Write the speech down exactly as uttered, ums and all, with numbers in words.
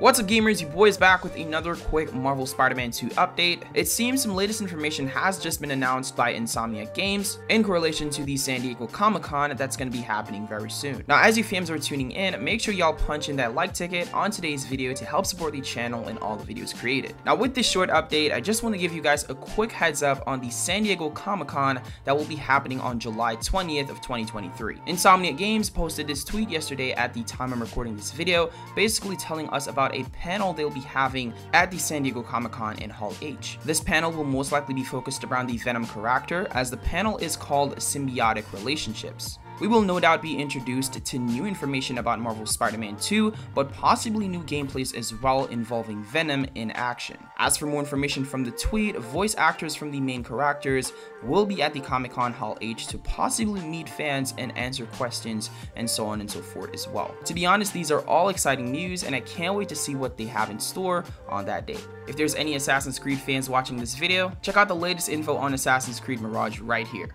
What's up, gamers? Your boy is back with another quick Marvel Spider-Man two update. It seems some latest information has just been announced by Insomniac Games in correlation to the San Diego Comic-Con that's going to be happening very soon. Now, as you fams are tuning in, make sure y'all punch in that like ticket on today's video to help support the channel and all the videos created. Now, with this short update, I just want to give you guys a quick heads up on the San Diego Comic-Con that will be happening on July twentieth of twenty twenty-three. Insomniac Games posted this tweet yesterday at the time I'm recording this video, basically telling us about a panel they'll be having at the San Diego Comic-Con in Hall H. This panel will most likely be focused around the Venom character, as the panel is called Symbiotic Relationships. We will no doubt be introduced to new information about Marvel Spider-Man two, but possibly new gameplays as well involving Venom in action. As for more information from the tweet, voice actors from the main characters will be at the Comic-Con Hall H to possibly meet fans and answer questions and so on and so forth as well. To be honest, these are all exciting news and I can't wait to see what they have in store on that day. If there's any Assassin's Creed fans watching this video, check out the latest info on Assassin's Creed Mirage right here.